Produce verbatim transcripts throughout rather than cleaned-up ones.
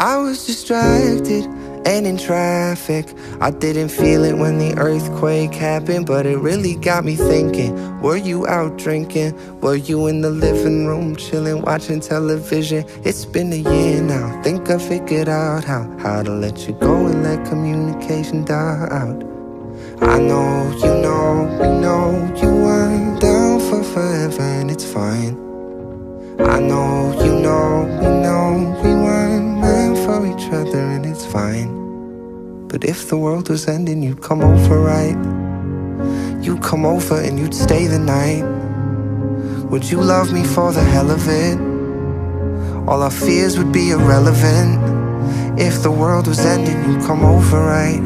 I was distracted and in traffic. I didn't feel it when the earthquake happened, but it really got me thinking. Were you out drinking? Were you in the living room chilling, watching television? It's been a year now, think I figured out how How to let you go and let communication die out. I know, you know, we know you weren't down for forever, and it's fine. I know, you know, we know we weren't meant for each other, and it's fine. But if the world was ending, you'd come over, right? You'd come over and you'd stay the night. Would you love me for the hell of it? All our fears would be irrelevant. If the world was ending, you'd come over, right?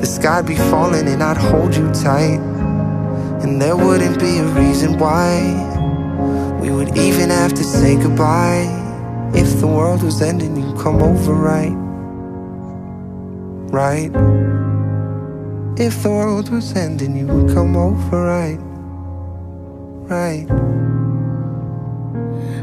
The sky'd be falling and I'd hold you tight, and there wouldn't be a reason why we would even have to say goodbye. If the world was ending, you'd come over, right? Right? If the world was ending, you would come over, right? Right?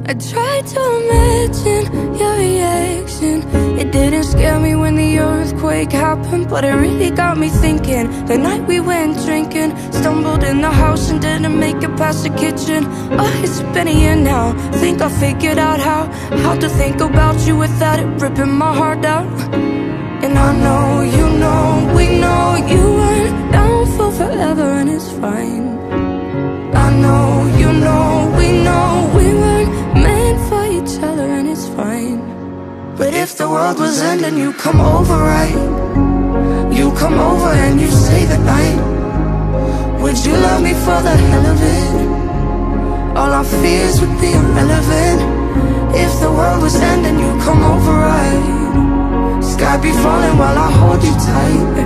I tried to imagine your reaction. It didn't scare me when the earthquake happened, but it really got me thinking. The night we went drinking, stumbled in the house and didn't make it past the kitchen. Oh, it's been a year now, think I figured out how How to think about you without it ripping my heart out. And I know, you know, we know you weren't down for forever, and it's fine. I know, you know, we know we weren't meant for each other, and it's fine. But if the world was ending, you come over, right? You come over and you stay the night. Would you love me for the hell of it? All our fears would be irrelevant. If the world was ending, you come over, right? Sky be falling while I hold you tight.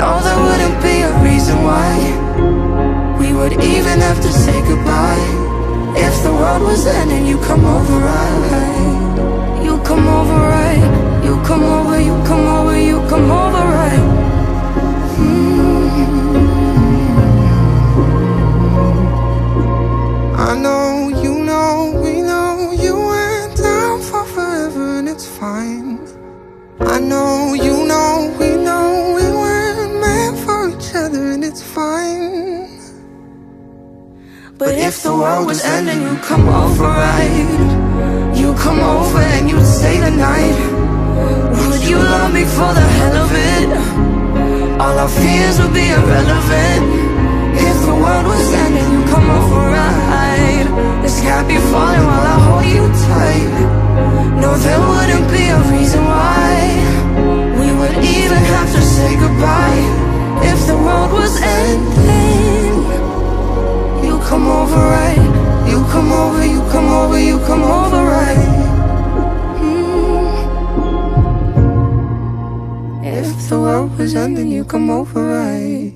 No, there wouldn't be a reason why we would even have to say goodbye. If the world was ending, you come over, right? You come over, right? You come over, you come over, you come over, right? Mm-hmm. I know, you know, we know you went down for forever, and it's fine. I know, you know, we know we weren't meant for each other, and it's fine. But if the world was ending, you'd come over, right? You come over and you'd stay the night. Would you love me for the hell of it? All our fears would be irrelevant. If the world was ending, you'd come over, right? The sky be falling while I hold you tight. No, there wouldn't be a reason why we would even have to say goodbye. If the world was ending, you come over, right? You come over, you come over, you come over, right? Mm. If the world was ending, you come over, right?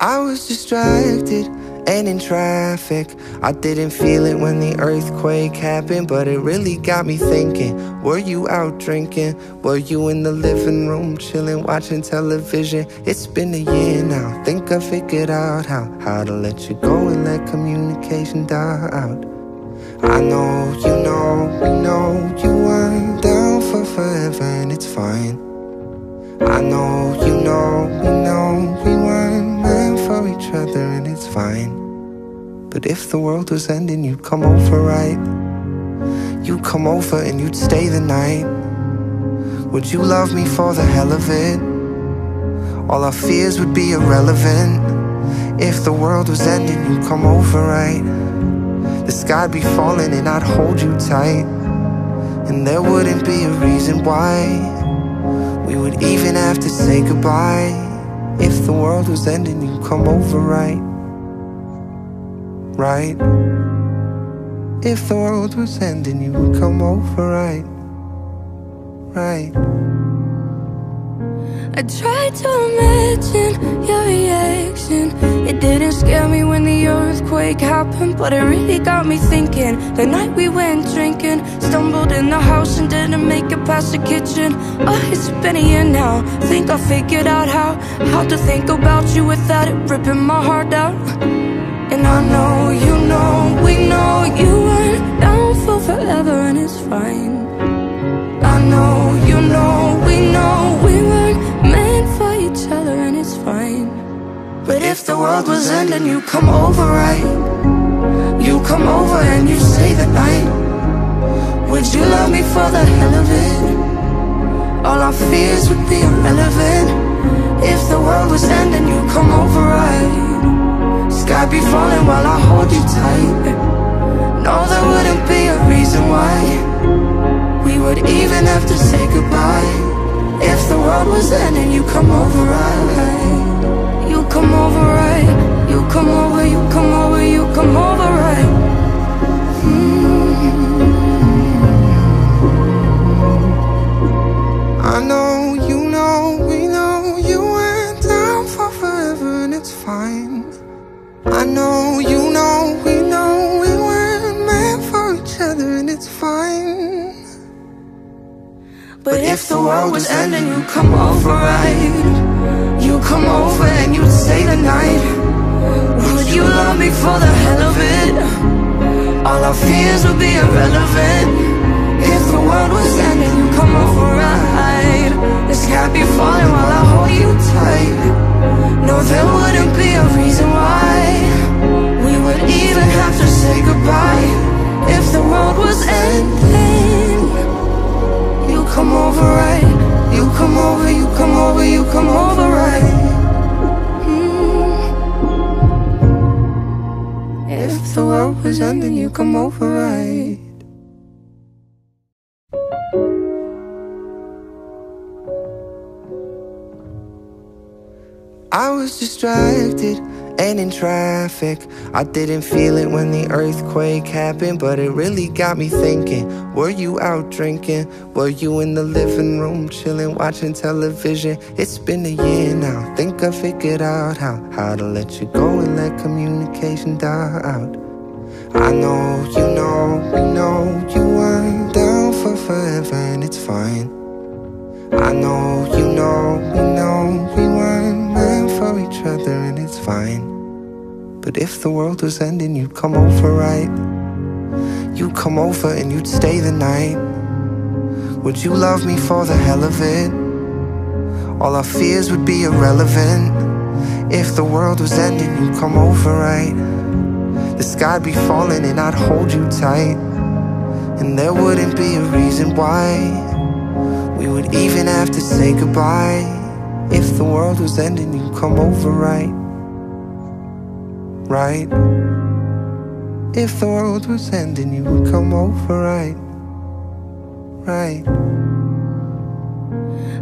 I was distracted and in traffic. I didn't feel it when the earthquake happened, but it really got me thinking. Were you out drinking? Were you in the living room chilling, watching television? It's been a year now, think I figured out how How to let you go and let communication die out. I know, you know, we know you weren't down for forever, and it's fine. I know, you know, we know we weren't meant for each other, and it's fine. But if the world was ending, you'd come over, right? You'd come over and you'd stay the night. Would you love me for the hell of it? All our fears would be irrelevant. If the world was ending, you'd come over, right? The sky'd be falling and I'd hold you tight, and there wouldn't be a reason why we would even have to say goodbye. If the world was ending, you'd come over, right? Right? If the world was ending, you would come over, right? Right? I I tried to imagine your reaction. It didn't scare me when the earthquake happened, but it really got me thinking. The night we went drinking, stumbled in the house and didn't make it past the kitchen. Oh, it's been a year now, think I figured out how How to think about you without it ripping my heart out. And I know, you know, we know you weren't down for forever, and it's fine. I know, you know, we know we weren't meant for each other, and it's fine. But if the world was ending, you come over, right? You come over and you say goodnight. Would you love me for the hell of it? All our fears would be irrelevant. If the world was ending, you come over, right? Sky be falling while I hold you tight. No, there wouldn't be a reason why we would even have to say goodbye. If the world was ending, you come over right. You come over right. You come over, you come over, you come over right. mm-hmm. I know, you know, we know you went down for forever, and it's fine. I know, you know, we know we weren't meant for each other, and it's fine. But if the world was ending, you come over right. You come over and you stay the night. Would you love me for the hell of it? All our fears would be irrelevant. If the world was ending, you come over right. The sky be falling while I hold you tight. No, there wouldn't be a reason why we would even have to say goodbye. If the world was ending, you come over right. You come over, you come over, you come over right. mm. If the world was ending, you come over right. I was distracted and in traffic. I didn't feel it when the earthquake happened, but it really got me thinking. Were you out drinking? Were you in the living room chilling, watching television? It's been a year now, think I figured out how How to let you go and let communication die out. I know, you know, we know you weren't down for forever, and it's fine. I know, you know, we know we weren't meant for each other, and it's fine. But if the world was ending, you'd come over right. You come over and you'd stay the night. Would you love me for the hell of it? All our fears would be irrelevant. If the world was ending, you'd come over right. The sky'd be falling and I'd hold you tight. And there wouldn't be a reason why we would even have to say goodbye. If the world was ending, you'd come over right. Right. If the world was ending, you would come over right. Right.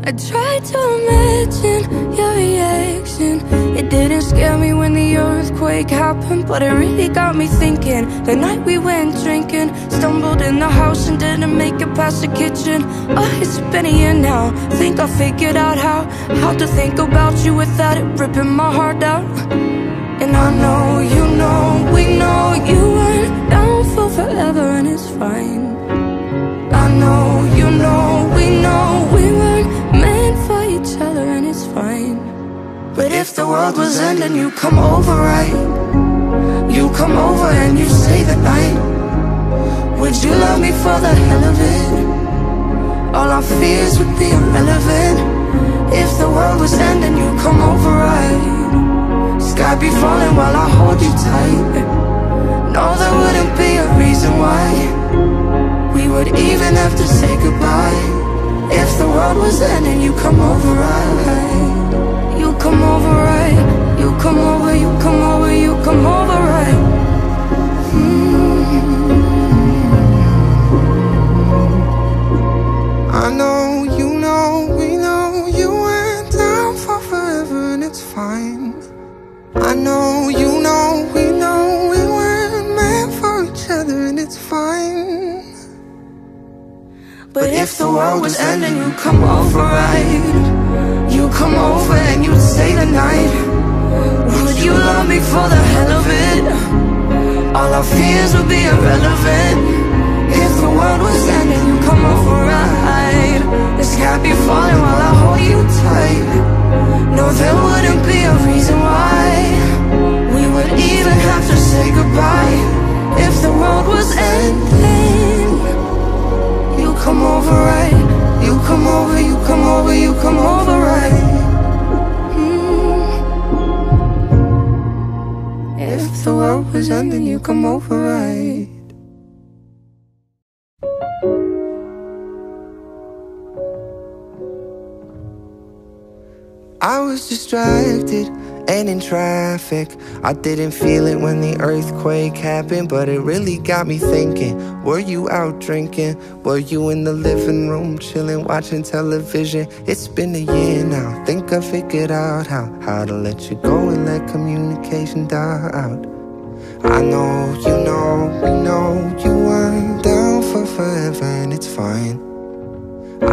I tried to imagine your reaction. It didn't scare me when the earthquake happened, but it really got me thinking. The night we went drinking, stumbled in the house and didn't make it past the kitchen. Oh, it's been a year now, think I figured out how How to think about you without it ripping my heart out. And I know, you know, we know you weren't down for forever, and it's fine. I know, you know, we know we weren't meant for each other, and it's fine. But if the world was ending, you come over right. You come over and you say goodnight. Would you love me for the hell of it? All our fears would be irrelevant. If the world was ending, you come over right. Sky be falling while I hold you tight. No, there wouldn't be a reason why we would even have to say goodbye. If the world was ending, you come over right. You come over right. You come over, you come over, you come over right. mm. I know, you know, we know you went down for forever, and it's fine. I know, you know, we know we weren't meant for each other, and it's fine. But if the world was ending, you come over right. You come over and you'd stay the night? Would you love me for the hell of it? All our fears would be irrelevant. If the world was ending, you'd come over right. The sky be falling while I hold you tight. No, there wouldn't be a reason why we would even have to say goodbye. If the world was ending, you'd come over right. You come over, you come over, you come over right. Mm. If the world was ending, you come over right. I was distracted and in traffic. I didn't feel it when the earthquake happened, but it really got me thinking. Were you out drinking? Were you in the living room chilling, watching television? It's been a year now, think I figured out how How to let you go and let communication die out. I know, you know, we know you weren't down for forever and it's fine.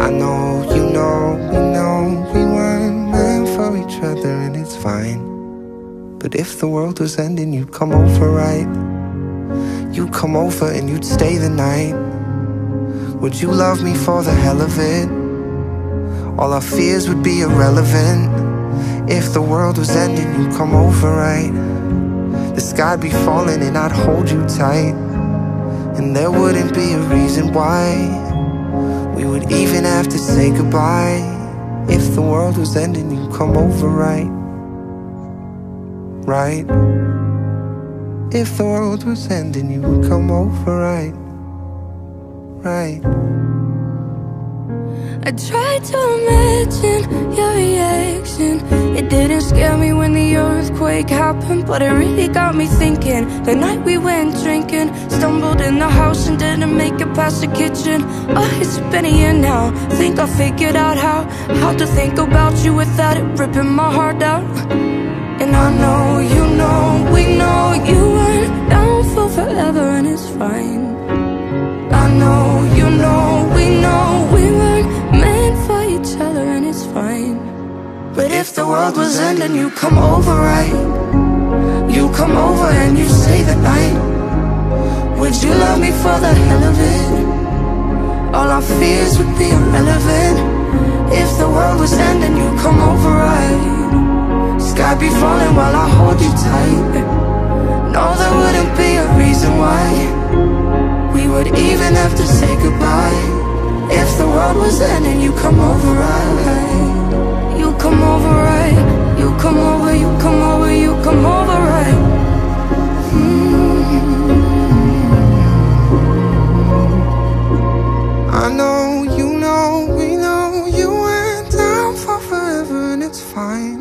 I know, you know, we know we weren't meant for each other and it's fine. But if the world was ending, you'd come over right. You'd come over and you'd stay the night. Would you love me for the hell of it? All our fears would be irrelevant. If the world was ending, you'd come over right. The sky'd be falling and I'd hold you tight. And there wouldn't be a reason why we would even have to say goodbye. If the world was ending, you'd come over right. Right. If the world was ending, you would come over right. Right. I tried to imagine your reaction. It didn't scare me when the earthquake happened, but it really got me thinking. The night we went drinking, stumbled in the house and didn't make it past the kitchen. Oh, it's been a year now, think I figured out how How to think about you without it ripping my heart out. And I know, you know, we know you weren't down for forever and it's fine. I know, you know, we know we weren't meant for each other and it's fine. But if the world was ending, you come over right. You come over and you stay the night. Would you love me for the hell of it? All our fears would be irrelevant. If the world was ending, you come over right. Sky be falling while I hold you tight. No, there wouldn't be a reason why we would even have to say goodbye. If the world was ending, you come over right. You come over right. You come over, you come over, you come over right. Mm-hmm. I know, you know, we know you went down for forever and it's fine.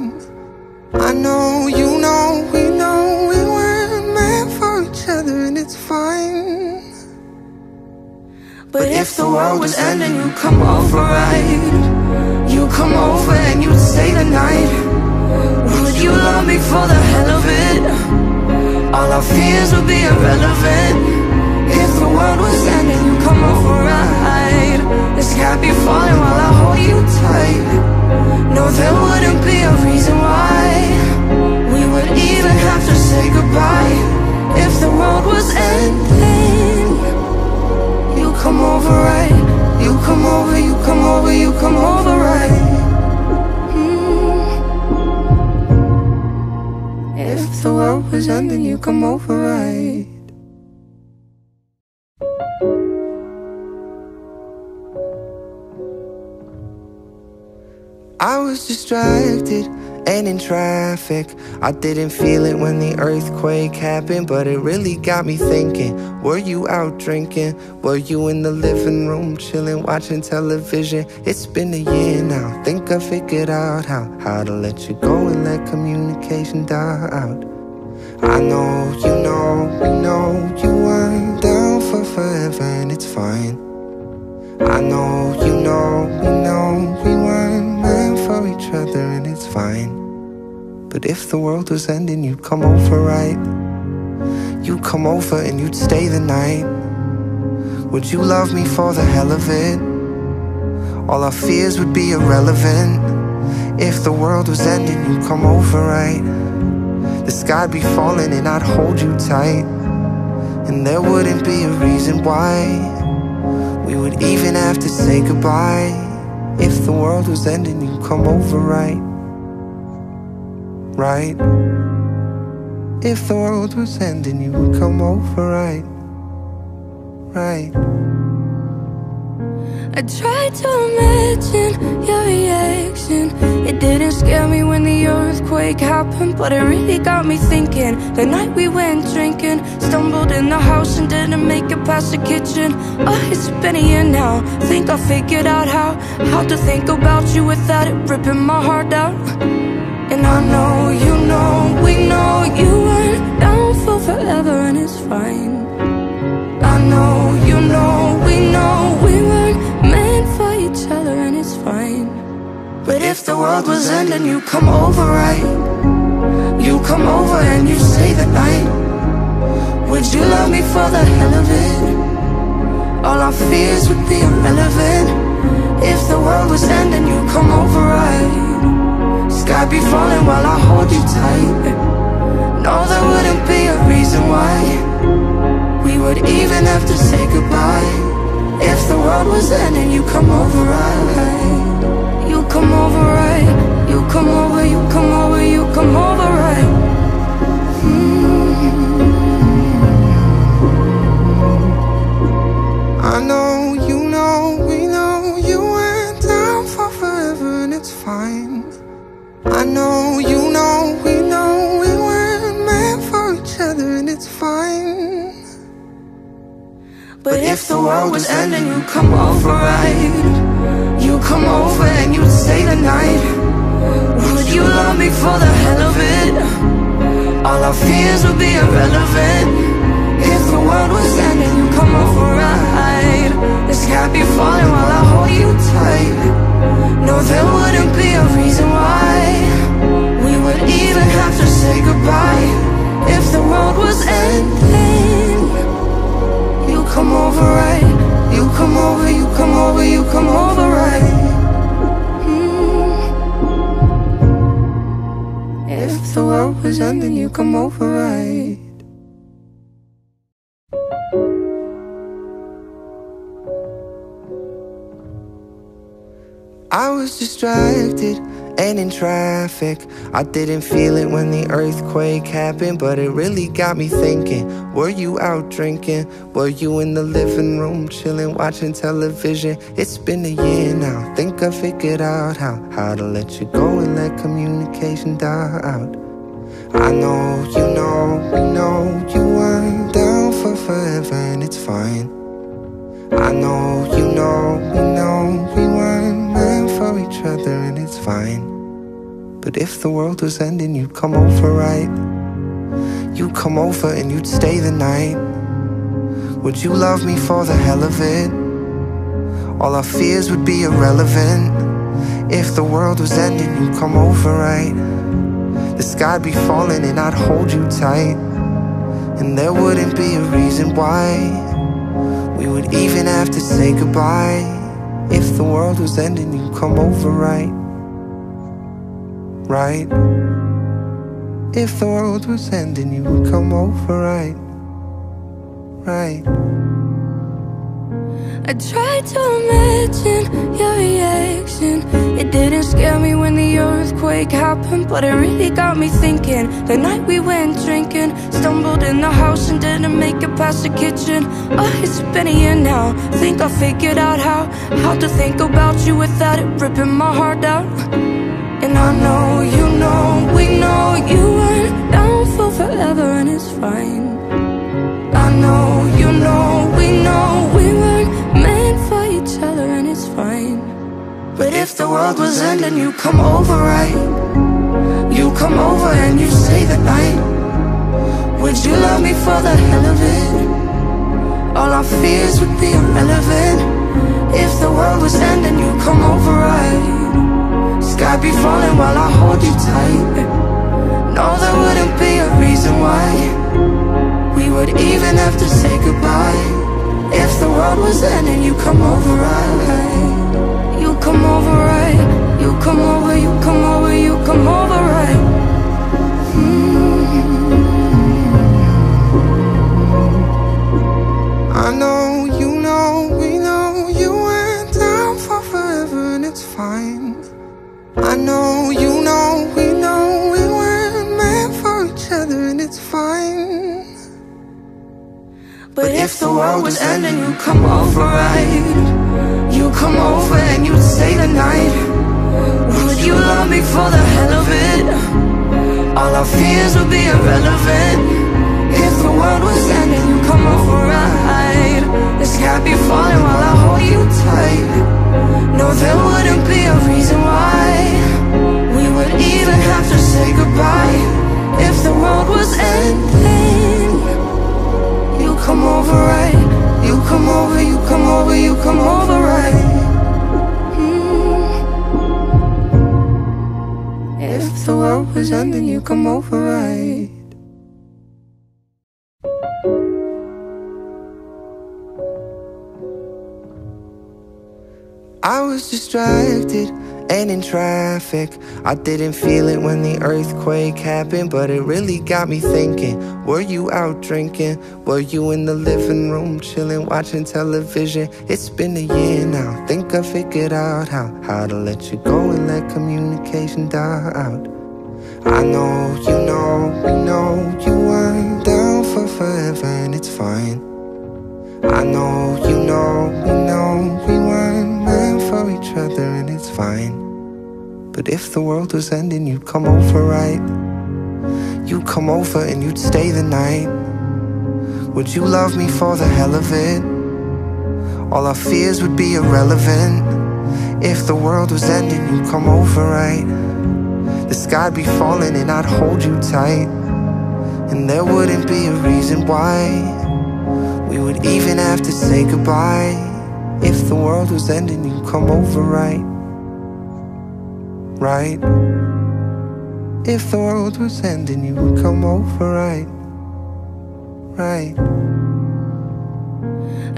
I know, you know, we know we weren't meant for each other and it's fine. But if the world was ending, you'd come over right. You come over and you'd stay the night. Would you love me for the hell of it? All our fears would be irrelevant. If the world was ending, you'd come over right. The sky be falling while I hold you tight. No, there wouldn't be a reason why we would even have to say goodbye. If the world was ending, you come over right. You come over, you come over, you come over right. Mm. If the world was ending, you come over right. I was distracted and in traffic. I didn't feel it when the earthquake happened, but it really got me thinking. Were you out drinking? Were you in the living room chilling, watching television? It's been a year now, think I figured out how How to let you go and let communication die out. I know, you know, we know you weren't down for forever and it's fine. I know, you know, we know we weren't meant for each other and it's fine. But if the world was ending, you'd come over right. You'd come over and you'd stay the night. Would you love me for the hell of it? All our fears would be irrelevant. If the world was ending, you'd come over, right? The sky'd be falling and I'd hold you tight, and there wouldn't be a reason why we would even have to say goodbye. If the world was ending, you'd come over, right? Right? If the world was ending, you would come over, right? Right? I tried to imagine your reaction. It didn't scare me when the earthquake happened, but it really got me thinking. The night we went drinking, stumbled in the house and didn't make it past the kitchen. Oh, it's been a year now. Think I figured out how How to think about you without it ripping my heart out. And I know, you know, we know you weren't down for forever, and it's fine. I know, you know, we know we weren't meant for each other, and it's fine. But if the world was ending, you come over, right? You come over and you stay the night. Would you love me for the hell of it? All our fears would be irrelevant. If the world was ending, you come over, right? Sky be falling while I hold you tight. No, there wouldn't be a reason why we would even have to say goodbye. If the world was ending, you come over, right? You come over, right? You come over, you come over, you come over, right? Mm-hmm. I know, you know, we know you went down for forever, and it's fine. I know, you know, we know we weren't meant for each other, and it's fine. But if the world was ending, you'd come over, right? You come over and you'd stay the night. Would you love me for the hell of it? All our fears would be irrelevant. If the world was ending, you'd come over, right? The sky be falling while I hold you tight. No, there wouldn't be a reason why we would even have to say goodbye. If the world was ending, you come over, right? You come over, you come over, you come over, right? Mm. If the world was ending, you come over, right? I was distracted and in traffic. I didn't feel it when the earthquake happened, but it really got me thinking. Were you out drinking? Were you in the living room chilling, watching television? It's been a year now. Think I figured out how How to let you go and let communication die out. I know, you know, we know you weren't down for forever, and it's fine. I know, you know, we know we weren't meant for each other, and it's fine. But if the world was ending, you'd come over, right? You'd come over and you'd stay the night. Would you love me for the hell of it? All our fears would be irrelevant. If the world was ending, you'd come over, right? The sky'd be falling and I'd hold you tight, and there wouldn't be a reason why we would even have to say goodbye. If the world was ending, you'd come over, right? Right? If the world was ending, you would come over, right? Right? I tried to imagine your reaction. It didn't scare me when the earthquake happened, but it really got me thinking. The night we went drinking, stumbled in the house and didn't make it past the kitchen. Oh, it's been a year now. Think I figured out how How to think about you without it ripping my heart out. And I know, you know, we know you weren't down for forever, and it's fine. I know, you know, we know we weren't meant for each other, and it's fine. But if the world was ending, you come over, right? You come over and you stay the night. Would you love me for the hell of it? All our fears would be irrelevant. If the world was ending, you come over, right? Sky be falling while I hold you tight. No, there wouldn't be a reason why we would even have to say goodbye. If the world was ending, you come over, right? You come over, right? You come over, you come over. If the world was ending, you'd come over, right? You'd come over and you'd stay the night. Would you love me for the hell of it? All our fears would be irrelevant. If the world was ending, you'd come over, right? The sky be falling while I hold you tight. No, there wouldn't be a reason why we would even have to say goodbye. If the world was ending, you come over, right? You come over, you come over, you come over, right? Mm. If the world was ending, you come over, right? I was distracted and in traffic. I didn't feel it when the earthquake happened, but it really got me thinking. Were you out drinking? Were you in the living room chilling, watching television? It's been a year now. Think I figured out how How to let you go and let communication die out. I know, you know, we know you weren't down for forever, and it's fine. I know, you know, we know we weren't meant for each other, and it's fine. But if the world was ending, you'd come over, right? You'd come over and you'd stay the night. Would you love me for the hell of it? All our fears would be irrelevant. If the world was ending, you'd come over, right? The sky'd be falling and I'd hold you tight. And there wouldn't be a reason why we would even have to say goodbye. If the world was ending, you'd come over, right? Right? If the world was ending, you would come over, right? Right?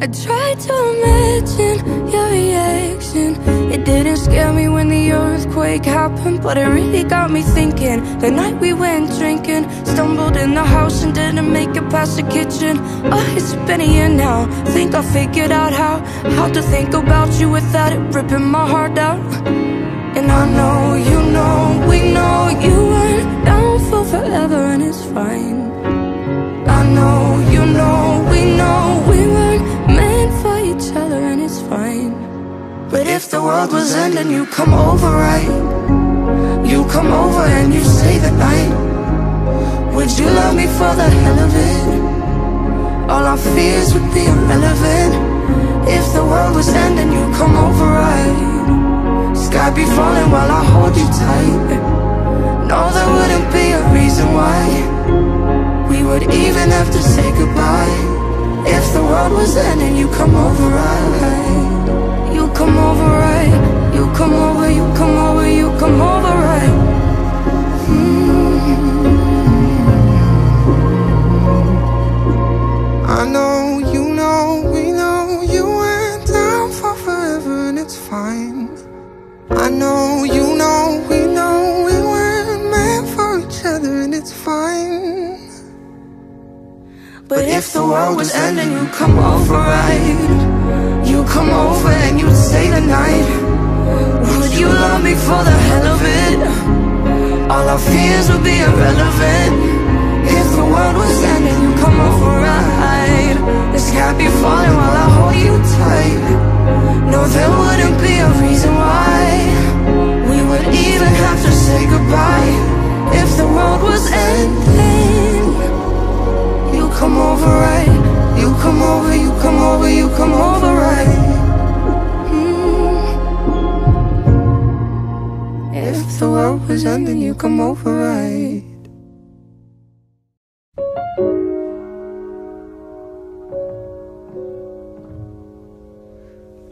I tried to imagine your reaction. It didn't scare me when the earthquake happened, but it really got me thinking. The night we went drinking, stumbled in the house and didn't make it past the kitchen. Oh, it's been a year now. Think I figured out how How to think about you without it ripping my heart out. And I know, you know, we know you weren't down for forever, and it's fine. I know, you know, we know we weren't meant for each other, and it's fine. But if the world was ending, you come over, right? You come over and you stay the night. Would you love me for the hell of it? All our fears would be irrelevant. If the world was ending, you come over, right? Sky be falling while I hold you tight. No, there wouldn't be a reason why we would even have to say goodbye. If the world was ending, you come over, right? You come over, right? You come over, you come over, you come over, right? Mm-hmm. I know, you know, we know you went down for forever, and it's fine. I know, you know, we know we weren't meant for each other, and it's fine. But if the world was ending, you'd come over, right? You'd come over and you'd stay the night. Would you love me for the hell of it? All our fears would be irrelevant. If the world was ending, you'd come over, right? The sky be falling while I hold you tight. No, there wouldn't be a reason why we would even have to say goodbye. If the world was ending, you come over, right? You come over, you come over, you come over, right? Mm. If the world was ending, you come over, right?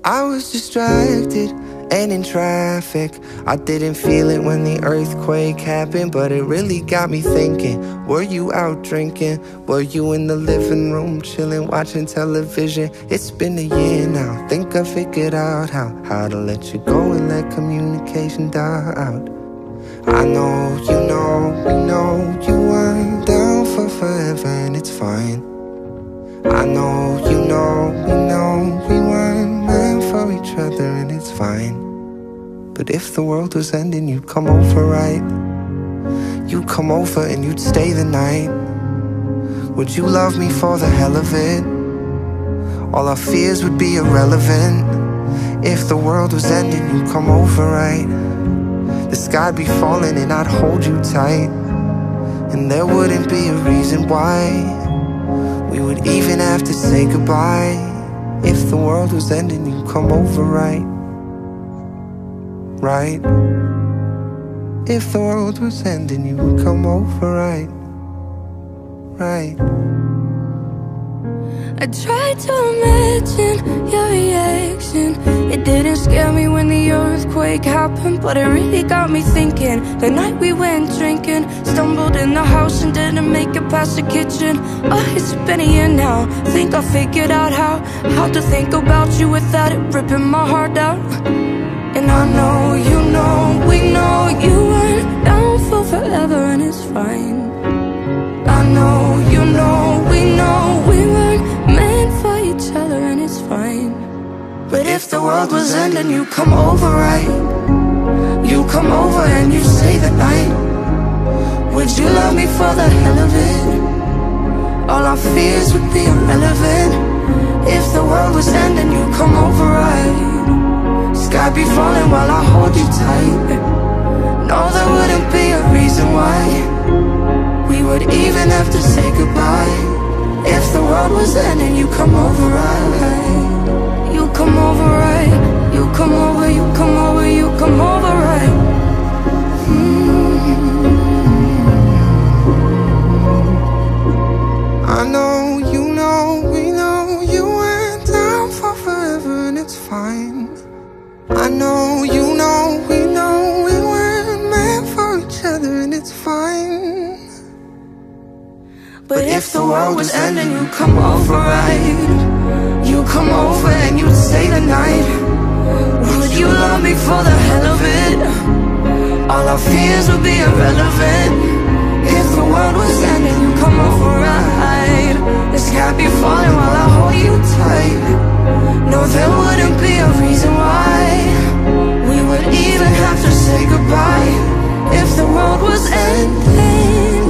I was distracted and in traffic. I didn't feel it when the earthquake happened, but it really got me thinking. Were you out drinking? Were you in the living room chilling, watching television? It's been a year now. Think I figured out how How to let you go and let communication die out. I know, you know, we know you weren't down for forever, and it's fine. I know, you know, we know we weren't meant for each other, and it's fine. But if the world was ending, you'd come over, right? You'd come over and you'd stay the night. Would you love me for the hell of it? All our fears would be irrelevant. If the world was ending, you'd come over, right? The sky'd be falling and I'd hold you tight, and there wouldn't be a reason why we would even have to say goodbye. If the world was ending, you'd come over, right? Right? If the world was ending, you would come over, right? Right? I tried to imagine your reaction. It didn't scare me when the earthquake happened, but it really got me thinking. The night we went drinking, stumbled in the house and didn't make it past the kitchen. Oh, it's been a year now. Think I figured out how How to think about you without it ripping my heart out. And I know, you know, we know you weren't down for forever, and it's fine. I know, you know, we know we weren't meant for each other, and it's fine. But if the world was ending, you come over, right? You come over and you say the night. Would you love me for the hell of it? All our fears would be irrelevant. If the world was ending, you come over, right? Sky be falling while I hold you tight. No, there wouldn't be a reason why we would even have to say goodbye. If the world was ending, you come over, right? You come over, right? You come over, you come over, you come over, right? Mm-hmm. I know, you know, we know you went down for forever, and it's fine. I know, you know, we know we weren't meant for each other, and it's fine. But if the world was ending, you come over, right? You come over and you'd stay the night. Would you love me for the hell of it? All our fears would be irrelevant. If the world was ending, you come over, right? The sky be falling while I hold you tight. No, there wouldn't be a reason why we would even have to say goodbye. If the world was ending,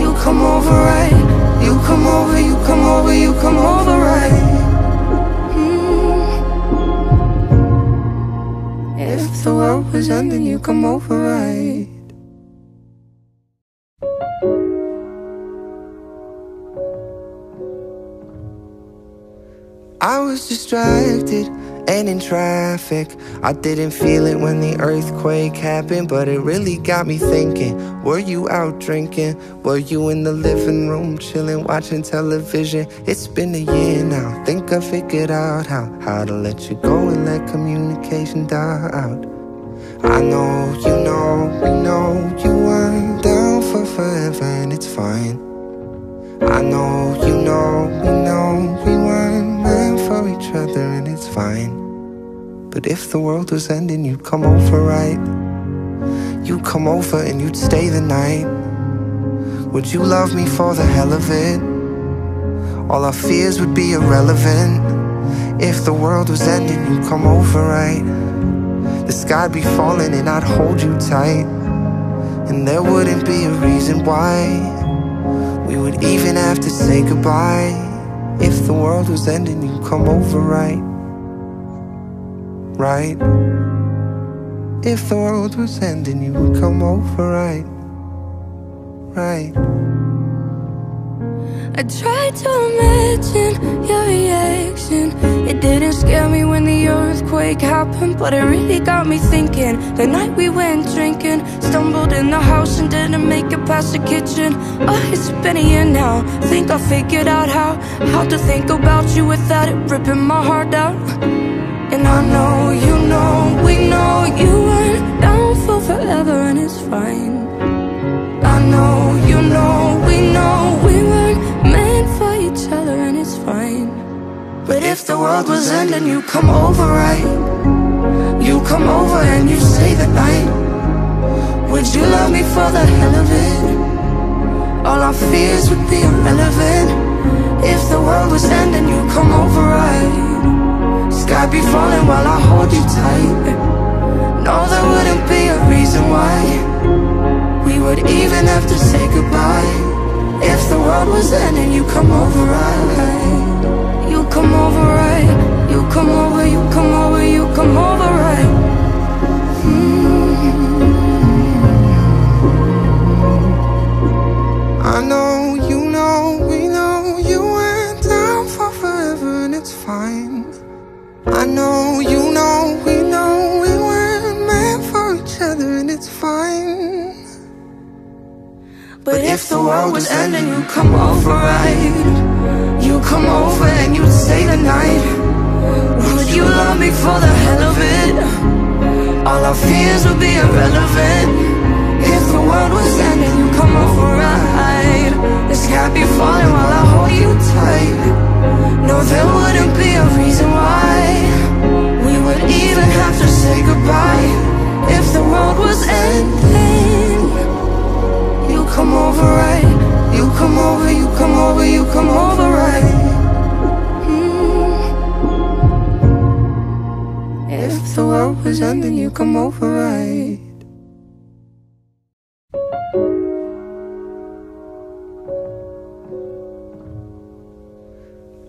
you come over, right? You come over, you come over, you come over, right? Mm. If the world was ending, you come over, right? I was distracted and in traffic. I didn't feel it when the earthquake happened, but it really got me thinking. Were you out drinking? Were you in the living room chilling, watching television? It's been a year now. Think I figured out how How to let you go and let communication die out. I know, you know, we know you weren't down for forever, and it's fine. I know, you know, we know we weren't for each other, and it's fine. But if the world was ending, you'd come over, right? You'd come over and you'd stay the night. Would you love me for the hell of it? All our fears would be irrelevant. If the world was ending, you'd come over, right? The sky'd be falling and I'd hold you tight, and there wouldn't be a reason why we would even have to say goodbye. If the world was ending, you'd come over, right? Right? If the world was ending, you would come over, right? Right? I tried to imagine your reaction. It didn't scare me when the earthquake happened, but it really got me thinking. The night we went drinking, stumbled in the house and didn't make it past the kitchen. Oh, it's been a year now. Think I figured out how How to think about you without it ripping my heart out. And I know, you know, we know you weren't down for forever, and it's fine. I know, you know, we know we weren't meant for each other, and it's fine. But if the world was ending, you come over, right? You come over and you say the night. Would you love me for the hell of it? All our fears would be irrelevant. If the world was ending, you come over, right? Sky be falling while I hold you tight. No, there wouldn't be a reason why we would even have to say goodbye. If the world was ending, you come over, right? You together and it's fine. But if the world was ending, you'd come over, right? You'd come over and you'd stay the night. Would you love me for the hell of it? All our fears would be irrelevant. If the world was ending, you'd come over, right? The sky be falling while I hold you tight. No, there wouldn't be a reason why we would even have to say goodbye. If the world was ending, you come over, right? You come over, you come over, you come over, right? Mm. If the world was ending, you come over, right?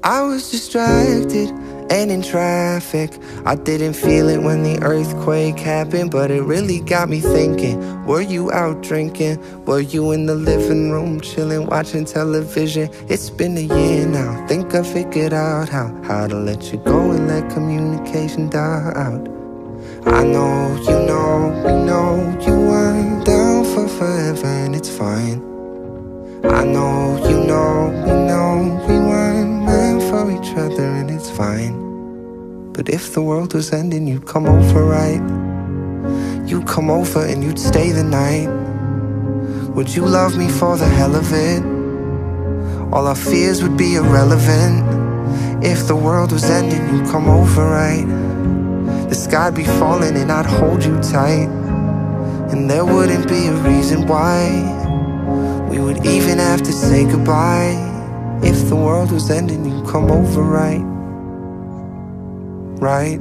I was distracted and in traffic. I didn't feel it when the earthquake happened, but it really got me thinking. Were you out drinking? Were you in the living room chilling, watching television? It's been a year now, think I figured out how How to let you go and let communication die out. I know, you know, we know you weren't down for forever and it's fine. I know, you know, we know we weren't meant for each other and it's fine. But if the world was ending, you'd come over, right? You'd come over and you'd stay the night. Would you love me for the hell of it? All our fears would be irrelevant. If the world was ending, you'd come over, right? The sky'd be falling and I'd hold you tight. And there wouldn't be a reason why we would even have to say goodbye. If the world was ending, you'd come over, right? Right?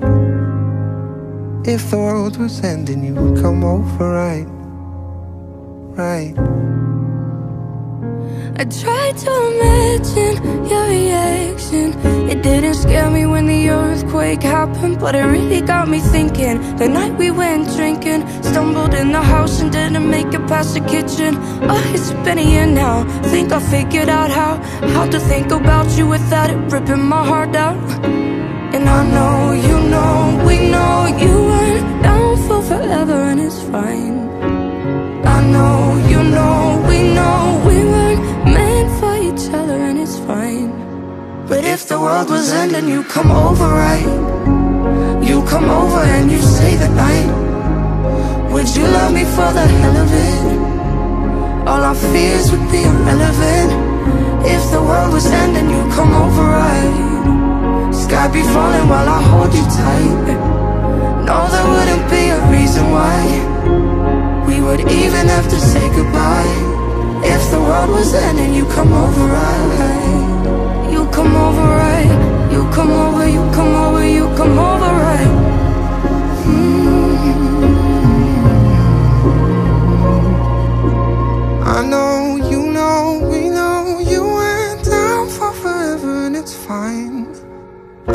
If the world was ending, you would come over, right? Right? I tried to imagine your reaction. It didn't scare me when the earthquake happened, but it really got me thinking. The night we went drinking, stumbled in the house and didn't make it past the kitchen. Oh, it's been a year now, think I figured out how How to think about you without it ripping my heart out. And I know, you know, we know you weren't down for forever and it's fine. I know, you know, we know we weren't meant for each other and it's fine. But if the world was ending, you come over, right? You come over and you stay the night. Would you love me for the hell of it? All our fears would be irrelevant. If the world was ending, you come over, right? Sky be falling while I hold you tight. No, there wouldn't be a reason why we would even have to say goodbye. If the world was ending, you come over, right? You come over, right? You come over, you come over, you come over, right? Mm-hmm. I know, you know, we know you went down for forever and it's fine.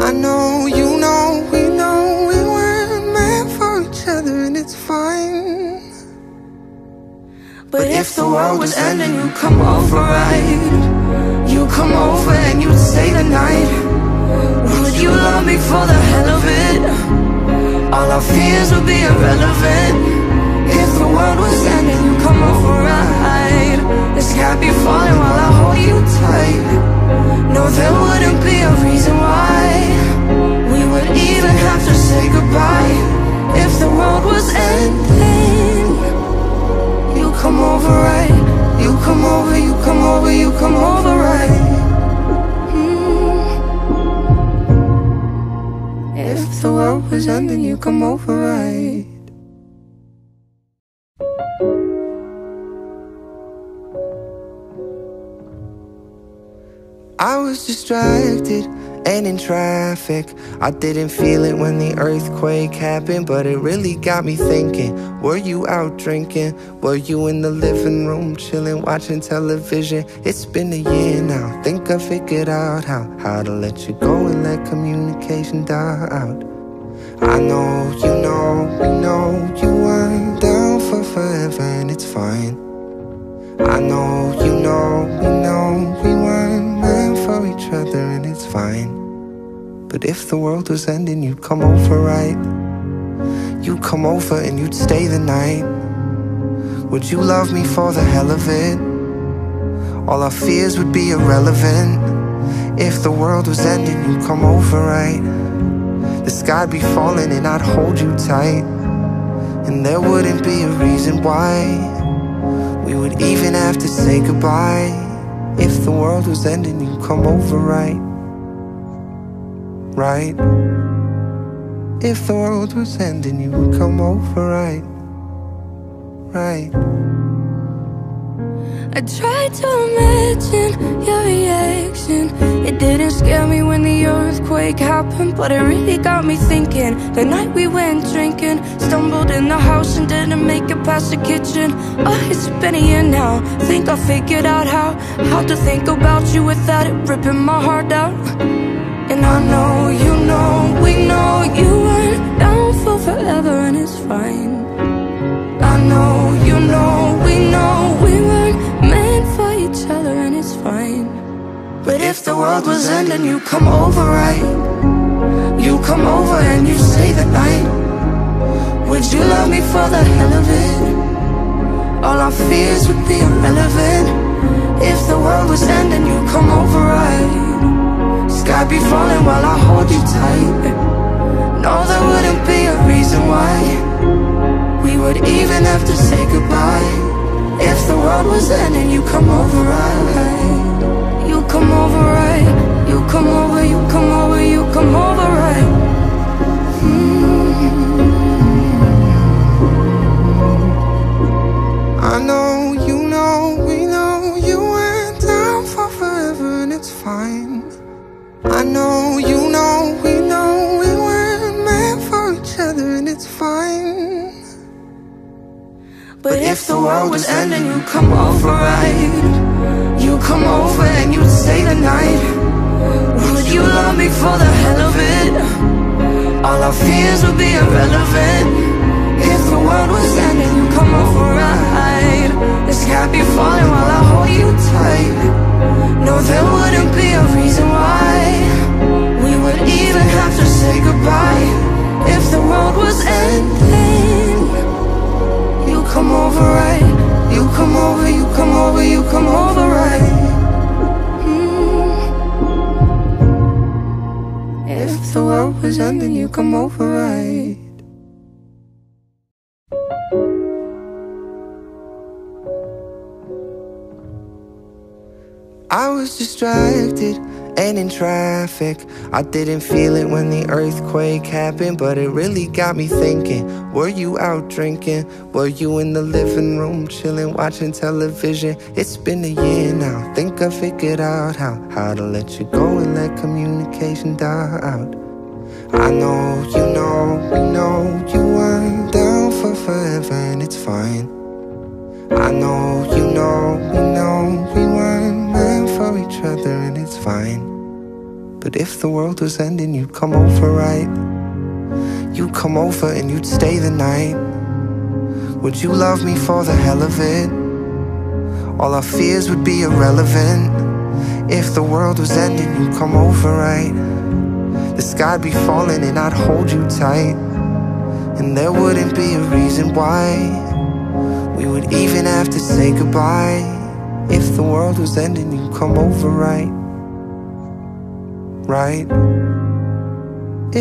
I know, you know, we know we weren't meant for each other and it's fine. But if the world was ending, you'd come over, right? You'd come over and you'd stay the night. Would you love me for the hell of it? All our fears would be irrelevant. If the world was ending, you'd come over, right? The sky be falling while I hold you tight. No, there wouldn't be a reason why we would even have to say goodbye. If the world was ending, you come over, right? You come over, you come over, you come over, right? Mm. If the world was ending, you come over, right? I was distracted and in traffic. I didn't feel it when the earthquake happened, but it really got me thinking. Were you out drinking? Were you in the living room chilling, watching television? It's been a year now, think I figured out how How to let you go and let communication die out. I know, you know, we know you weren't down for forever and it's fine. I know, you know, we know we weren't meant for each other and it's fine. But if the world was ending, you'd come over, right? You'd come over and you'd stay the night. Would you love me for the hell of it? All our fears would be irrelevant. If the world was ending, you'd come over, right? The sky'd be falling and I'd hold you tight, and there wouldn't be a reason why we would even have to say goodbye. If the world was ending, you'd come over, right? Right? If the world was ending, you would come over, right? Right? I tried to imagine your reaction. It didn't scare me when the earthquake happened, but it really got me thinking. The night we went drinking, stumbled in the house and didn't make it past the kitchen. Oh, it's been a year now. Think I figured out how How to think about you without it ripping my heart out. And I know, you know, we know you weren't down for forever, and it's fine. I know, you know, we know we weren't meant for each other, and it's fine. But if the world was ending, you come over, right? You come over and you stay the night. Would you love me for the hell of it? All our fears would be irrelevant. If the world was ending, you come over, right? Sky be falling while I hold you tight. No, there wouldn't be a reason why we would even have to say goodbye. If the world was ending, you come over, right? You come over, right? You come over, you come over, you come over, right? Mm-hmm. I know, you know, we know you went down for forever, and it's fine. I know, you know, we know we weren't meant for each other, and it's fine. But if the world was ending, you'd come over, right? You come over and you'd stay the night. Would you love me for the hell of it? All our fears would be irrelevant. If the world was ending, you'd come over, right? The sky be falling while I hold you tight. No, there wouldn't be a reason why we would even have to say goodbye. If the world was ending, you come over, right? You come over, you come over, you come over, right? Mm. If the world was ending, you come over, right? I was distracted and in traffic. I didn't feel it when the earthquake happened, but it really got me thinking. Were you out drinking? Were you in the living room chilling, watching television? It's been a year now. Think I figured out how How to let you go and let communication die out. I know, you know, we know you weren't down for forever, and it's fine. I know, you know, we know we weren't meant for each other, and it's fine. But if the world was ending, you'd come over, right? You'd come over and you'd stay the night. Would you love me for the hell of it? All our fears would be irrelevant. If the world was ending, you'd come over, right? The sky'd be falling and I'd hold you tight, and there wouldn't be a reason why we would even have to say goodbye. If the world was ending, you'd come over, right? Right?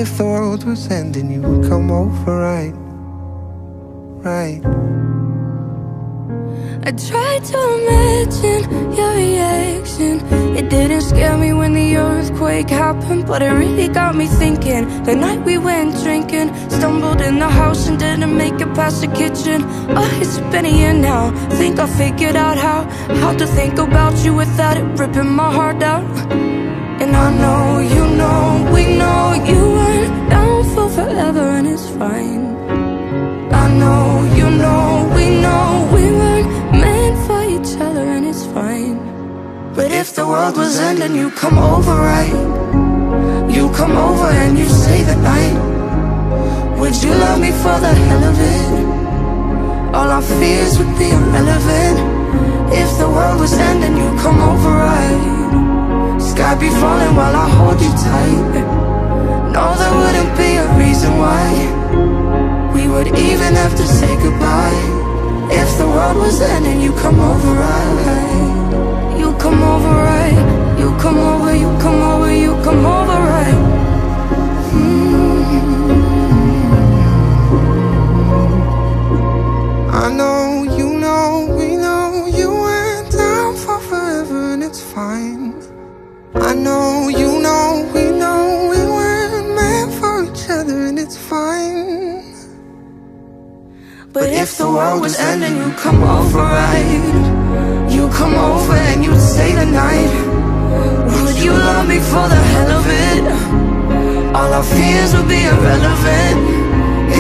If the world was ending, you would come over, right? Right? I tried to imagine your reaction. It didn't scare me when the earthquake happened, but it really got me thinking. The night we went drinking, stumbled in the house and didn't make it past the kitchen. Oh, it's been a year now. Think I figured out how How to think about you without it ripping my heart out. And I know, you know, we know you weren't down for forever, and it's fine. I know, you know, we know we weren't meant for each other, and it's fine. But if the world was ending, you come over, right? You come over and you stay the night. Would you love me for the hell of it? All our fears would be irrelevant. If the world was ending, you come over, right? Sky be falling while I hold you tight. No, there wouldn't be a reason why we would even have to say goodbye. If the world was ending, you come over right. You come over right. You come over, you come over, you come over right. Mm-hmm. I know, you know, we know you went down for forever and it's fine. I know, you know, we know we weren't meant for each other and it's fine. But if the world was ending, you come over right. You come over and you stay the night. Would you love me for the hell of it? All our fears would be irrelevant.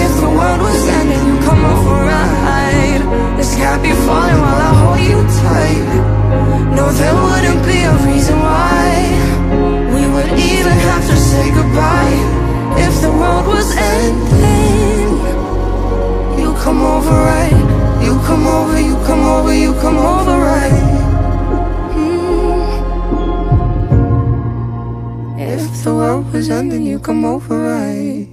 If the world was ending, you come over right. The sky be falling while I hold you tight. No, there wouldn't be a reason why we would even have to say goodbye. If the world was ending, you come over right. You come over, you come over, you come over right. Mm. If the world was ending, you come over right.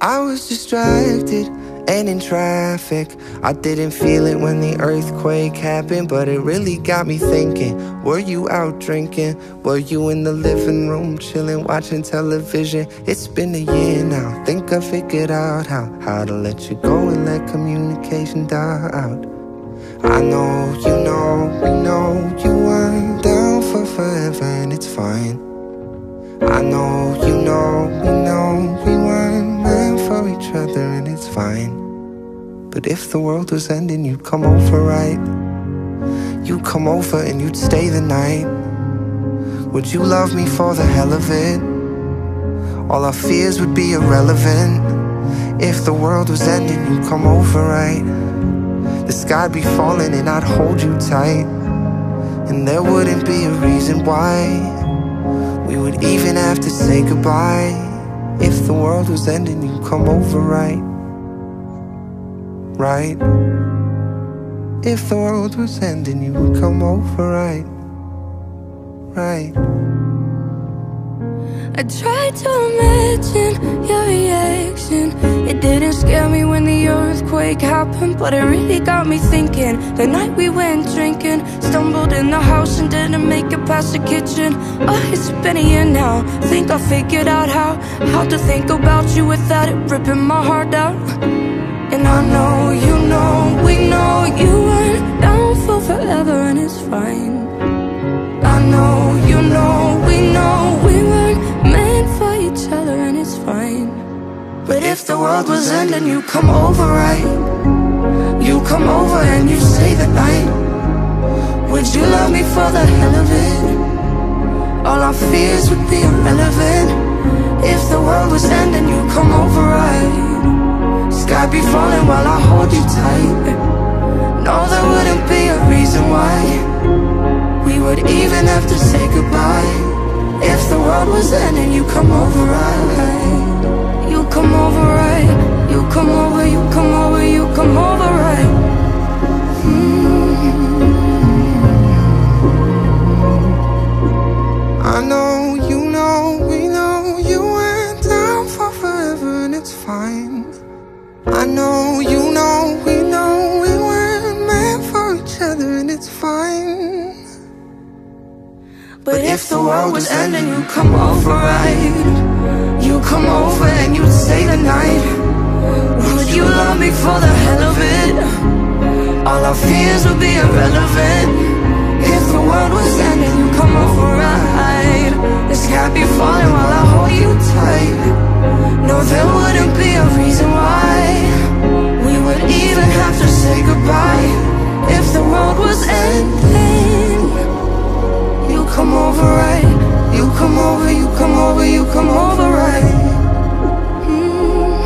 I was distracted and in traffic. I didn't feel it when the earthquake happened, but it really got me thinking. Were you out drinking? Were you in the living room chilling, watching television? It's been a year now. Think I figured out how How to let you go and let communication die out. I know, you know, we know you weren't down for forever and it's fine. I know, you know, we know we weren't meant for each other and it's fine. But if the world was ending, you'd come over right. You'd come over and you'd stay the night. Would you love me for the hell of it? All our fears would be irrelevant. If the world was ending, you'd come over right. The sky'd be falling and I'd hold you tight. And there wouldn't be a reason why we would even have to say goodbye. If the world was ending, you'd come over right. Right. If the world was ending, you would come over right. Right. I tried to imagine your reaction. It didn't scare me when the earthquake happened, but it really got me thinking. The night we went drinking, stumbled in the house and didn't make it past the kitchen. Oh, it's been a year now. Think I figured out how How to think about you without it ripping my heart out. And I know, you know, we know you weren't down for forever and it's fine. I know, you know, we know we weren't meant for each other and it's fine. But if the world was ending, you come over right. You come over and you stay the night. Would you love me for the hell of it? All our fears would be irrelevant. If the world was ending, you come over right. Sky be falling while I hold you tight. No, there wouldn't be a reason why we would even have to say goodbye. If the world was ending, you come over right. You come over right. You come over, you come over, you come over right. Mm-hmm. I know, you know, we know you went down for forever and it's fine. I know, you know, we know we weren't meant for each other and it's fine. But if the world was ending, you come over right. You come over and you stay the night. Would you love me for the hell of it? All our fears would be irrelevant. If the world was ending, you come over right. The sky be falling while I hold you tight. No, there wouldn't be a reason why we would even have to say goodbye. If the world was ending, you come over right. You come over, you come over, you come over right. Mm.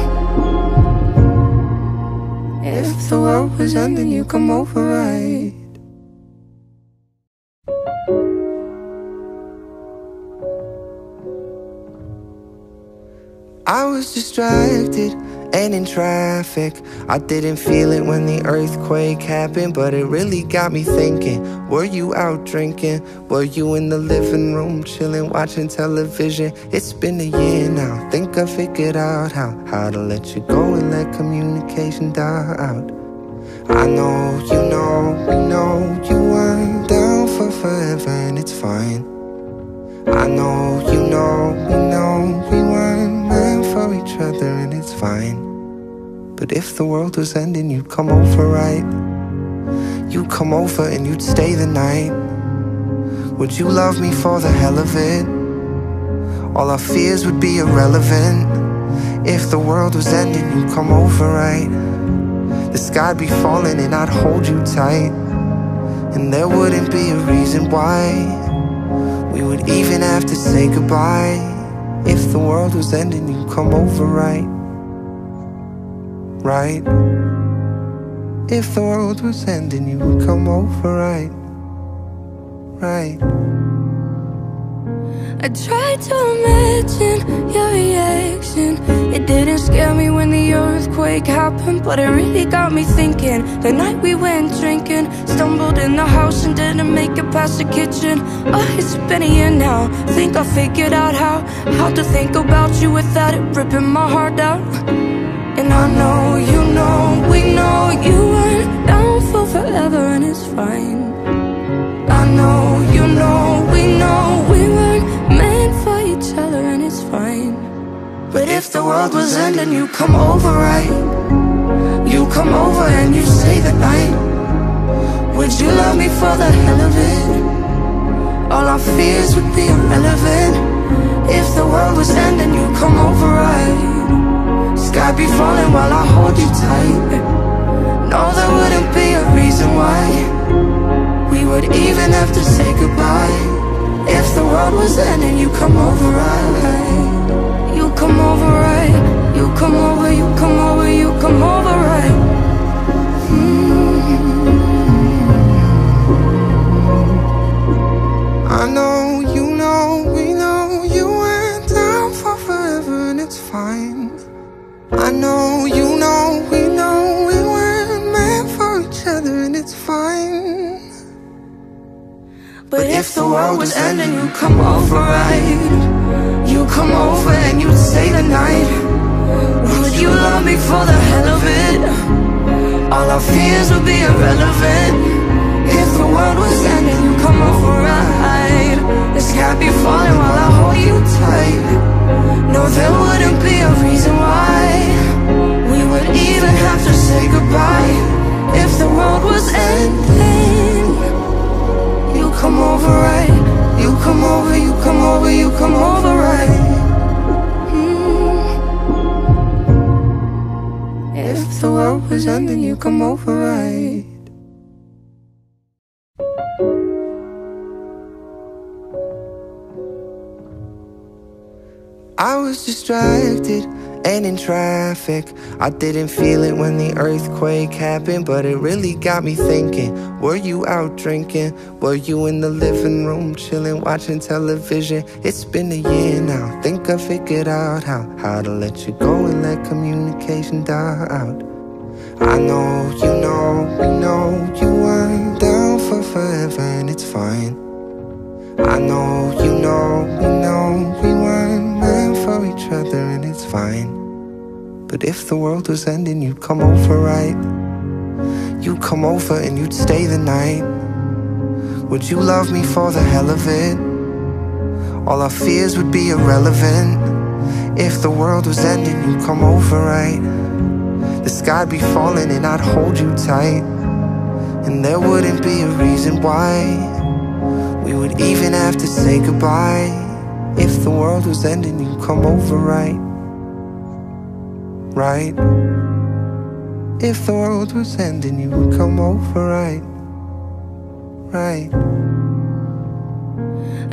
If the world was ending, you come over right. I was distracted and in traffic. I didn't feel it when the earthquake happened, but it really got me thinking. Were you out drinking? Were you in the living room chilling, watching television? It's been a year now, think I figured out how How to let you go and let communication die out. I know, you know, we know you weren't down for forever, and it's fine. I know, you know, we know we weren't meant for each other, and it's fine. But if the world was ending, you'd come over, right? You'd come over and you'd stay the night. Would you love me for the hell of it? All our fears would be irrelevant. If the world was ending, you'd come over, right? The sky'd be falling and I'd hold you tight, and there wouldn't be a reason why we would even have to say goodbye. If the world was ending, you'd come over, right? Right? If the world was ending, you would come over, right? Right? I tried to imagine your reaction. It didn't scare me when the earthquake happened, but it really got me thinking. The night we went drinking, stumbled in the house and didn't make it past the kitchen. Oh, it's been a year now, think I figured out how How to think about you without it ripping my heart out. And I know, you know, we know you weren't down for forever, and it's fine. I know, you know, we know we weren't meant for each other, and it's fine. But if the world was ending, you come over, right? You come over and you stay the night. Would you love me for the hell of it? All our fears would be irrelevant. If the world was ending, you come over, right? Sky be falling while I hold you tight. No, there wouldn't be a reason why we would even have to say goodbye. If the world was ending, you come over, right? You come over, right? You come over, you come over, you come over, right? Mm-hmm. I know, you know, we know you went down for forever, and it's fine. I know, you know, we know we weren't meant for each other, and it's fine. But if the world was ending, you'd come over, right? You come over and you'd stay the night. Would you love me for the hell of it? All our fears would be irrelevant. If the world was ending, you'd come over, right? The sky be falling while I hold you tight. No, there wouldn't be a reason why we would even have to say goodbye. If the world was ending, you come over, right? You come over, you come over, you come over, right? Mm. If the world was ending, you come over, right? I was distracted and in traffic. I didn't feel it when the earthquake happened, but it really got me thinking. Were you out drinking? Were you in the living room chilling, watching television? It's been a year now, think I figured out how How to let you go and let communication die out. I know, you know, we know you weren't down for forever, and it's fine. I know, you know, we know we weren't meant for each other, and it's fine. But if the world was ending, you'd come over, right? You'd come over and you'd stay the night. Would you love me for the hell of it? All our fears would be irrelevant. If the world was ending, you'd come over, right? The sky'd be falling and I'd hold you tight, and there wouldn't be a reason why we would even have to say goodbye. If the world was ending, you'd come over, right? Right? If the world was ending, you would come over, right? Right?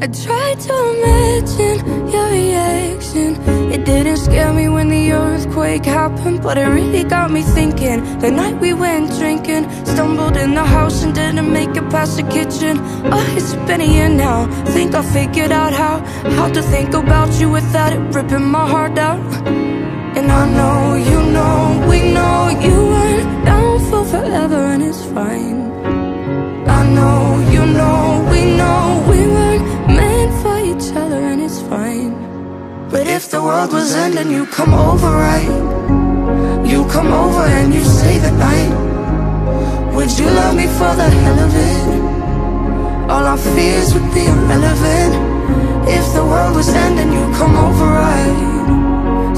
I tried to imagine your reaction. It didn't scare me when the earthquake happened, but it really got me thinking. The night we went drinking, stumbled in the house and didn't make it past the kitchen. Oh, it's been a year now, think I figured out how How to think about you without it ripping my heart out. And I know, you know, we know you weren't down for forever, and it's fine. I know, you know, we know we weren't meant for each other, and it's fine. But if the world was ending, you come over, right? You come over and you say goodnight. Would you love me for the hell of it? All our fears would be irrelevant. If the world was ending, you come over, right?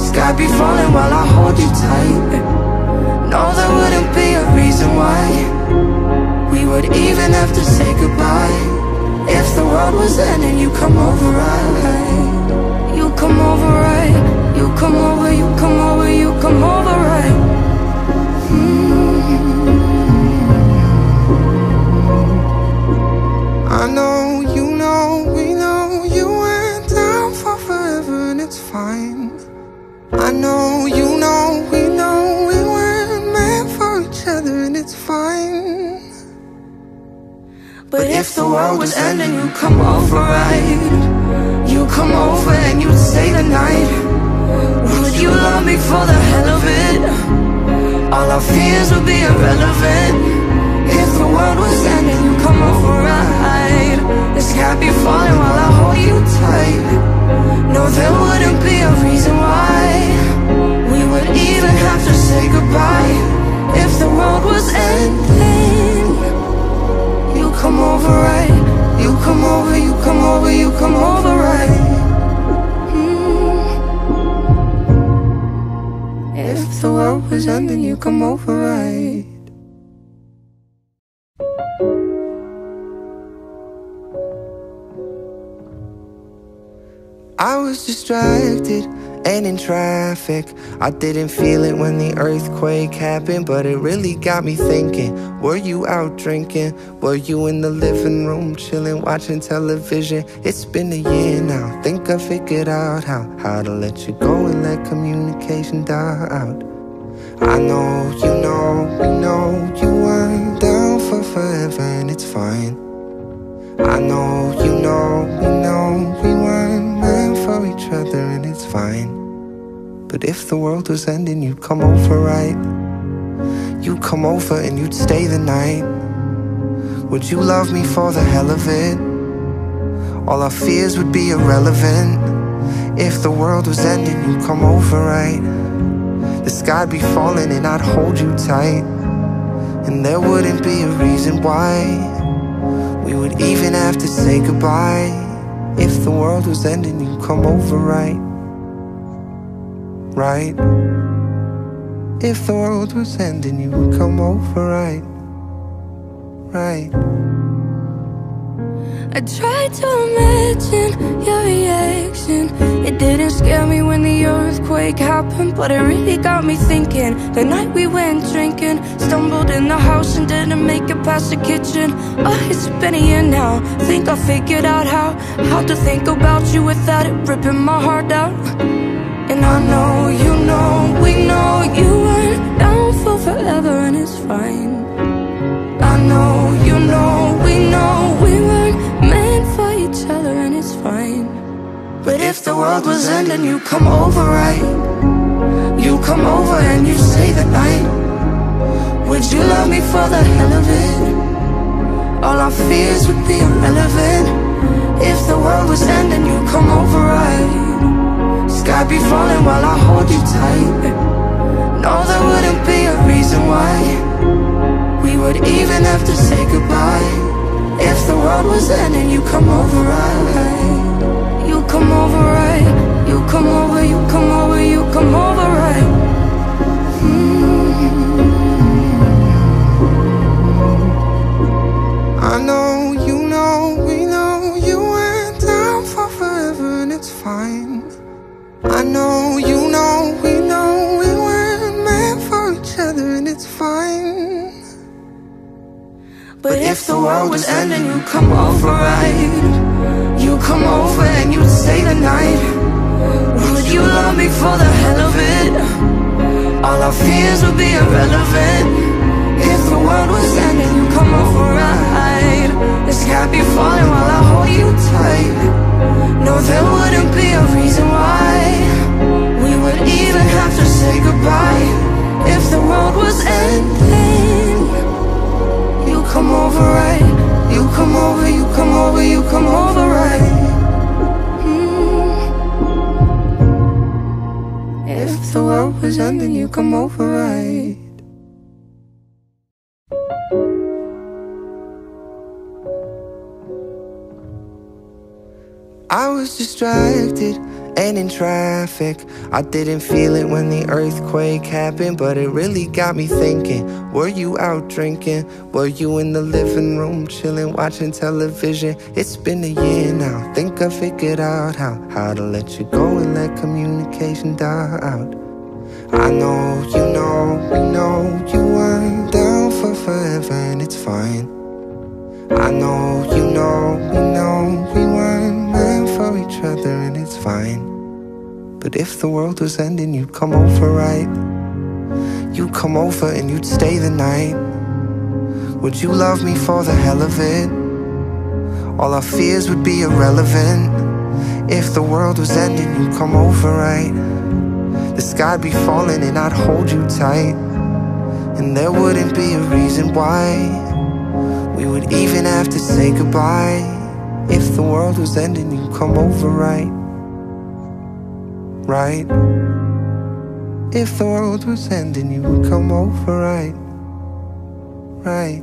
Sky be falling while I hold you tight. No, there wouldn't be a reason why we would even have to say goodbye. If the world was ending, you come over, right? You come over, right? You come over, you come over, you come over, right? Mm-hmm. I know, you know, we know it's fine. I know, you know, we know we weren't meant for each other, and it's fine. But if the world was ending, you come over, right? You come over and you stay the night. Would you love me for the hell of it? All our fears would be irrelevant. If the world was ending, you come over, right? The sky be falling while I hold you tight. No, there wouldn't be a reason why we would even have to say goodbye. If the world was ending, you come over, right? You come over, you come over, you come over, right? Mm. If the world was ending, you come over, right? I was distracted and in traffic. I didn't feel it when the earthquake happened, but it really got me thinking. Were you out drinking? Were you in the living room chilling, watching television? It's been a year now, think I figured out how How to let you go and let communication die out. I know, you know, we know you weren't down for forever, and it's fine. I know, you know, we know we weren't meant for each other, and it's fine. But if the world was ending, you'd come over, right? You'd come over and you'd stay the night. Would you love me for the hell of it? All our fears would be irrelevant. If the world was ending, you'd come over, right? The sky'd be falling and I'd hold you tight. And there wouldn't be a reason why we would even have to say goodbye. If the world was ending, you'd come over, right? Right? If the world was ending, you would come over, right? Right? I tried to imagine your reaction. It didn't scare me when the earthquake happened, but it really got me thinking. The night we went drinking, stumbled in the house and didn't make it past the kitchen. Oh, it's been a year now, think I figured out how How to think about you without it ripping my heart out. And I know, you know, we know you weren't down for forever, and it's fine. I know, you know, we know we weren't meant for each other, and it's fine. But if the world was ending, you come over, right? You come over and you say goodnight. Would you love me for the hell of it? All our fears would be irrelevant. If the world was ending, you come over, right? Sky be falling while I hold you tight. No, there wouldn't be a reason why we would even have to say goodbye. If the world was ending, you come over, right? You come over, right? You come over, you come over, you come over, right? Mm-hmm. I know, you know, we know you weren't down for forever, and it's fine. I know, you know, we know we weren't meant for each other, and it's fine. But if the world was ending, you come over, right? You come over and you stay the night. Would you love me for the hell of it? All our fears would be irrelevant. If the world was ending, you come over, right? The sky be falling while I hold you tight. No, there wouldn't be a reason why we would even have to if the world was ending, you come over right. I was distracted and in traffic. I didn't feel it when the earthquake happened, but it really got me thinking. Were you out drinking? Were you in the living room chilling, watching television? It's been a year now, think I figured out how How to let you go and let communication die out. I know, you know, we know you weren't down for forever, and it's fine. I know, you know, we know we weren't meant for each other, and it's fine. But if the world was ending, you'd come over, right? You'd come over and you'd stay the night. Would you love me for the hell of it? All our fears would be irrelevant. If the world was ending, you'd come over, right? The sky'd be falling and I'd hold you tight, and there wouldn't be a reason why we would even have to say goodbye. If the world was ending, you'd come over, right? Right? If the world was ending, you would come over, right? Right?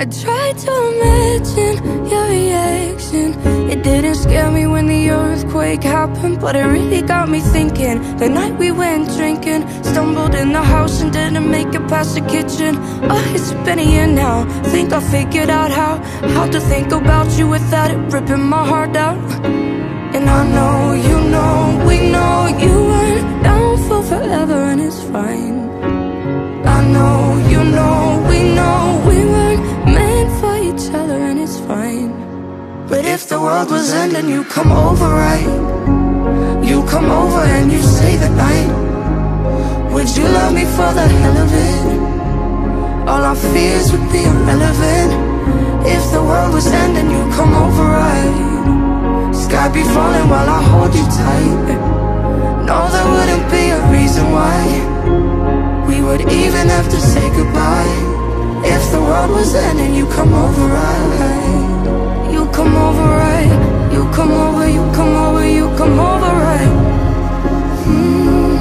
I tried to imagine your reaction. It didn't scare me when the earthquake happened, but it really got me thinking. The night we went drinking, stumbled in the house and didn't make it past the kitchen. Oh, it's been a year now, think I figured out how How to think about you without it ripping my heart out. And I know, you know, we know you weren't down for forever, and it's fine. I know, you know, we know we weren't meant for each other, and it's fine. But if the world was ending, you come over, right? You come over and you stay the night. Would you love me for the hell of it? All our fears would be irrelevant. If the world was ending, you come over, right? Sky be falling while I hold you tight. No, there wouldn't be a reason why we would even have to say goodbye. If the world was ending, you come over, right? You come over, right? You come over, you come over, you come over, right? Mm-hmm.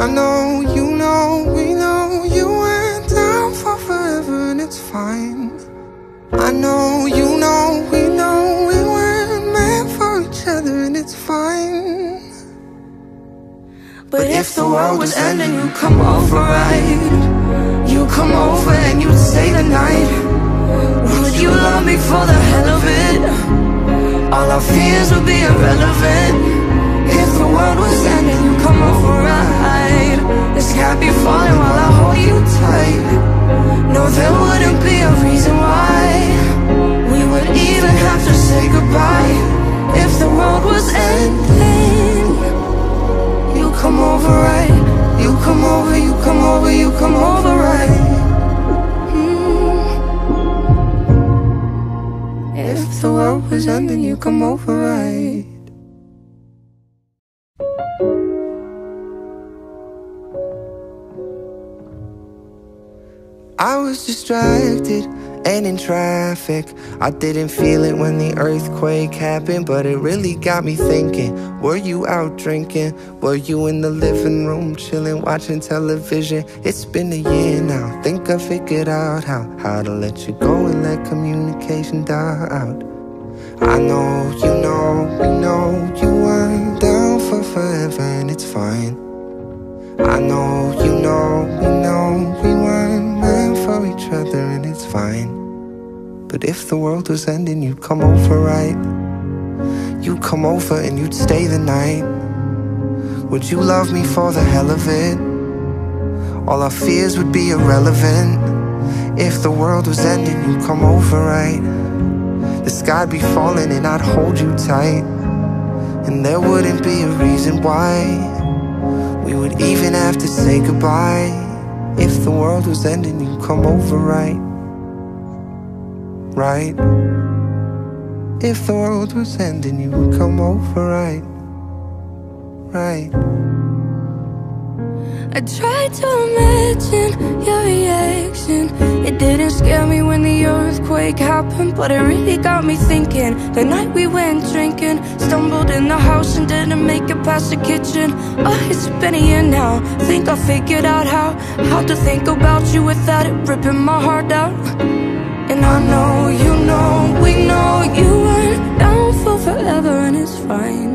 I know, you know, we know you went down for forever, and it's fine. I know, you know, we know we weren't meant for each other, and it's fine. But if the world was ending, you'd come over, right? You come over and you'd stay the night. Would you love me for the hell of it? All our fears would be irrelevant. If the world was ending, you'd come over, right? The sky be falling while I hold you tight. No, there wouldn't be a reason why we would even have to say goodbye. If the world was ending, you come over, right? You come over, you come over, you come over, right? Mm. If the world was ending, you come over, right? I was distracted and in traffic. I didn't feel it when the earthquake happened, but it really got me thinking. Were you out drinking? Were you in the living room chilling, watching television? It's been a year now, think I figured out how How to let you go and let communication die out. I know, you know, we know you weren't down for forever, and it's fine. I know, you know, we know we weren't meant for each other, and it's fine. But if the world was ending, you'd come over, right? You'd come over and you'd stay the night. Would you love me for the hell of it? All our fears would be irrelevant. If the world was ending, you'd come over, right? The sky'd be falling and I'd hold you tight, and there wouldn't be a reason why we would even have to say goodbye. If the world was ending, you'd come over, right? Right? If the world was ending, you would come over, right? Right? I tried to imagine your reaction. It didn't scare me when the earthquake happened, but it really got me thinking. The night we went drinking, stumbled in the house and didn't make it past the kitchen. Oh, it's been a year now, think I figured out how How to think about you without it ripping my heart out. And I know, you know, we know you weren't down for forever, and it's fine.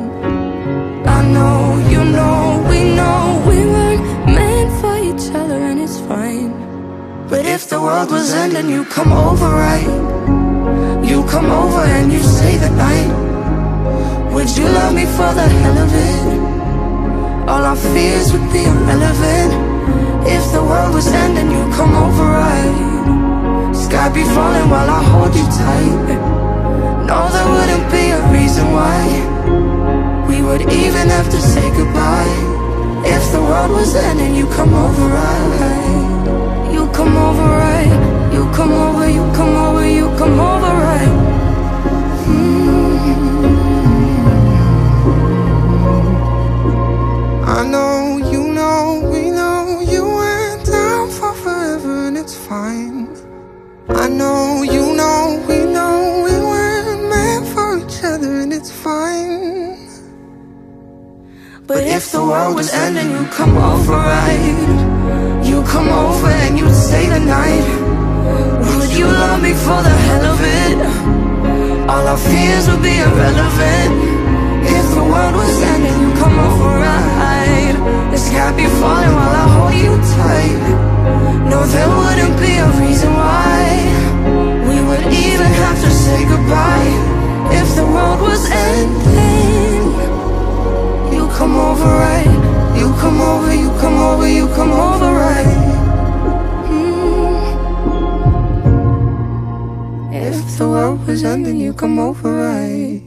I know, you know, we know we weren't meant for each other, and it's fine. But if the world was ending, you come over, right? You come over and you stay the night. Would you love me for the hell of it? All our fears would be irrelevant. If the world was ending, you come over, right? Sky be falling while I hold you tight. No, there wouldn't be a reason why we would even have to say goodbye. If the world was ending, you come over right. You come over right. You come over, you come over, you come over right. Mm-hmm. I know, you know, we know you went down for forever, and it's fine. I know, you know, we know we weren't meant for each other, and it's fine. But if the world was ending, you come over right. You come over and you stay the night. Would you love me for the hell of it? All our fears would be irrelevant. If the world was ending, you come over right. The sky be falling while I hold you tight. No, there wouldn't be a reason why we would even have to say goodbye. If the world was ending, you come over right. You come over, you come over, you come over right. Mm. If the world was ending, you come over right.